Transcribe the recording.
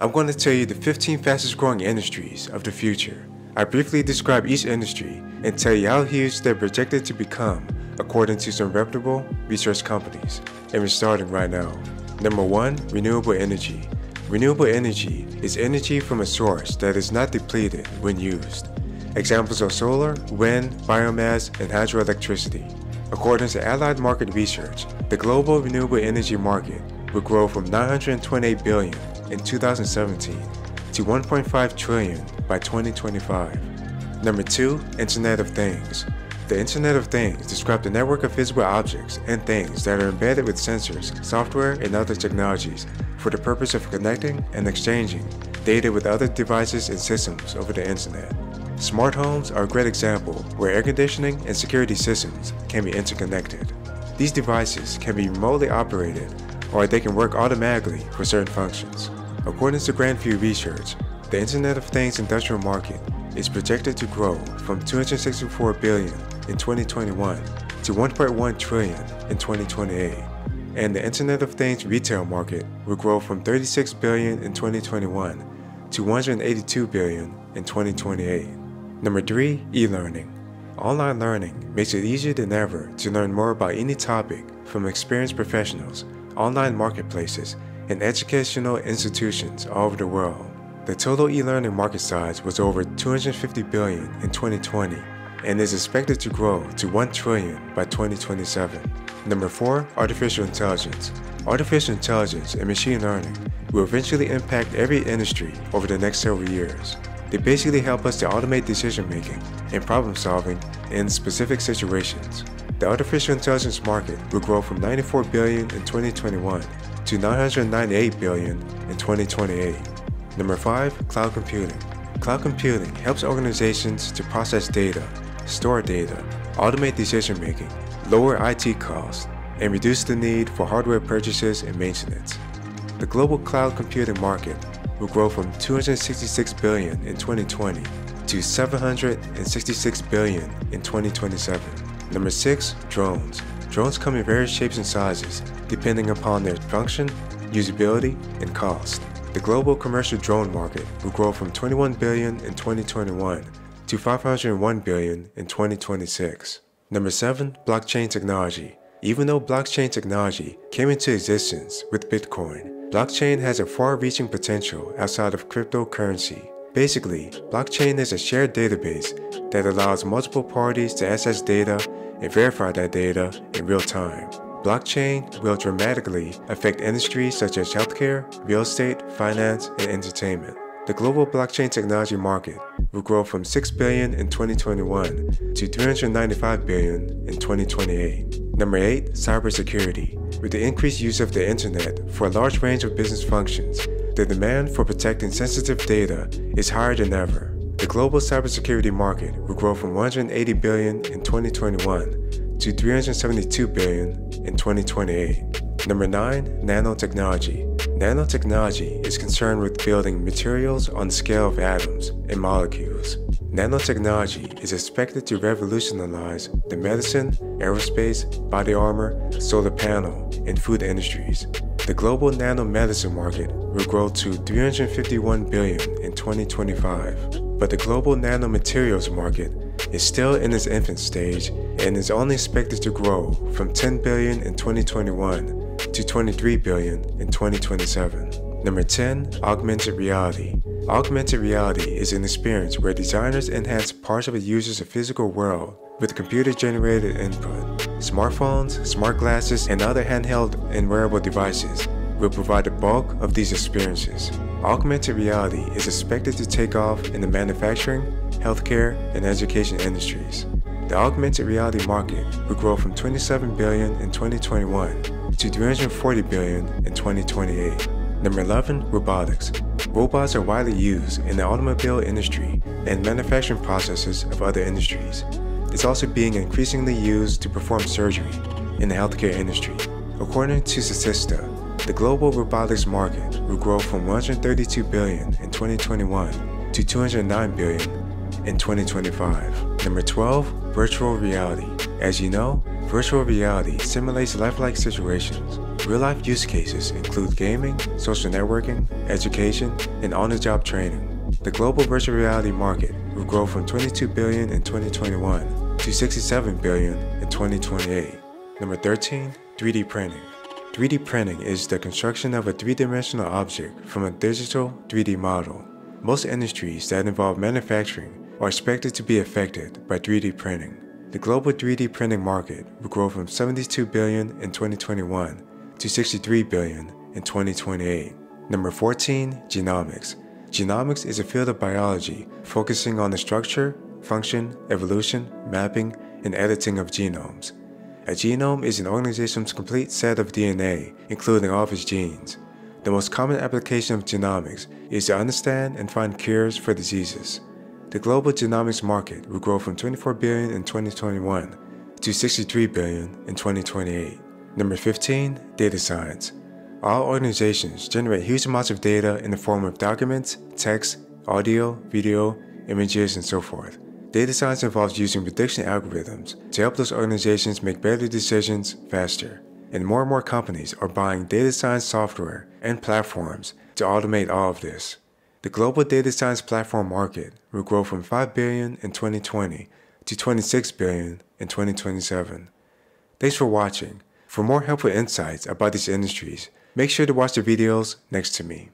I'm going to tell you the 15 fastest growing industries of the future. I briefly describe each industry and tell you how huge they're projected to become according to some reputable research companies. And we're starting right now. Number 1. Renewable energy. Renewable energy is energy from a source that is not depleted when used. Examples are solar, wind, biomass, and hydroelectricity. According to Allied Market Research, the global renewable energy market will grow from $928 billion in 2017 to $1.5 trillion by 2025. Number 2. Internet of Things. The Internet of Things describes the network of physical objects and things that are embedded with sensors, software, and other technologies for the purpose of connecting and exchanging data with other devices and systems over the Internet. Smart homes are a great example where air conditioning and security systems can be interconnected. These devices can be remotely operated or they can work automatically for certain functions. According to Grandview Research, the Internet of Things industrial market is projected to grow from $264 billion in 2021 to $1.1 trillion in 2028. And the Internet of Things retail market will grow from $36 billion in 2021 to $182 billion in 2028. Number 3. E-learning. Online learning makes it easier than ever to learn more about any topic from experienced professionals, online marketplaces, and educational institutions all over the world. The total e-learning market size was over $250 billion in 2020 and is expected to grow to $1 trillion by 2027. Number 4. Artificial intelligence. Artificial intelligence and machine learning will eventually impact every industry over the next several years. They basically help us to automate decision-making and problem-solving in specific situations. The artificial intelligence market will grow from $94 billion in 2021 to $998 billion in 2028. Number 5. Cloud computing. Cloud computing helps organizations to process data, store data, automate decision-making, lower IT costs, and reduce the need for hardware purchases and maintenance. The global cloud computing market will grow from $266 billion in 2020 to $766 billion in 2027. Number 6. Drones. Drones come in various shapes and sizes depending upon their function, usability, and cost. The global commercial drone market will grow from $21 billion in 2021 to $501 billion in 2026. Number 7. Blockchain technology. Even though blockchain technology came into existence with Bitcoin, blockchain has a far-reaching potential outside of cryptocurrency. Basically, blockchain is a shared database that allows multiple parties to access data and verify that data in real time. Blockchain will dramatically affect industries such as healthcare, real estate, finance, and entertainment. The global blockchain technology market will grow from $6 billion in 2021 to $395 billion in 2028. Number 8. Cybersecurity. With the increased use of the internet for a large range of business functions, the demand for protecting sensitive data is higher than ever. The global cybersecurity market will grow from $180 billion in 2021 to $372 billion in 2028. Number 9. Nanotechnology. Nanotechnology is concerned with building materials on the scale of atoms and molecules. Nanotechnology is expected to revolutionize the medicine, aerospace, body armor, solar panel, and food industries. The global nanomedicine market will grow to $351 billion in 2025, but the global nanomaterials market is still in its infant stage and is only expected to grow from $10 billion in 2021 to $23 billion in 2027. Number 10. Augmented reality. Augmented reality is an experience where designers enhance parts of a user's physical world with computer-generated input. Smartphones, smart glasses, and other handheld and wearable devices will provide the bulk of these experiences. Augmented reality is expected to take off in the manufacturing, healthcare, and education industries. The augmented reality market will grow from $27 billion in 2021 to $340 billion in 2028. Number 11. Robotics. Robots are widely used in the automobile industry and manufacturing processes of other industries. It's also being increasingly used to perform surgery in the healthcare industry. According to Statista, the global robotics market will grow from $132 billion in 2021 to $209 billion in 2025. Number 12, virtual reality. As you know, virtual reality simulates lifelike situations. Real-life use cases include gaming, social networking, education, and on-the-job training. The global virtual reality market will grow from $22 billion in 2021 to $67 billion in 2028. Number 13, 3D printing. 3D printing is the construction of a three-dimensional object from a digital 3D model. Most industries that involve manufacturing are expected to be affected by 3D printing. The global 3D printing market will grow from $72 billion in 2021 to $63 billion in 2028. Number 14, genomics. Genomics is a field of biology focusing on the structure, function, evolution, mapping, and editing of genomes. A genome is an organism's complete set of DNA, including all of its genes. The most common application of genomics is to understand and find cures for diseases. The global genomics market will grow from $24 billion in 2021 to $63 billion in 2028. Number 15, data science. All organizations generate huge amounts of data in the form of documents, text, audio, video, images, and so forth. Data science involves using prediction algorithms to help those organizations make better decisions faster. And more companies are buying data science software and platforms to automate all of this. The global data science platform market will grow from $5 billion in 2020 to $26 billion in 2027. Thanks for watching. For more helpful insights about these industries, make sure to watch the videos next to me.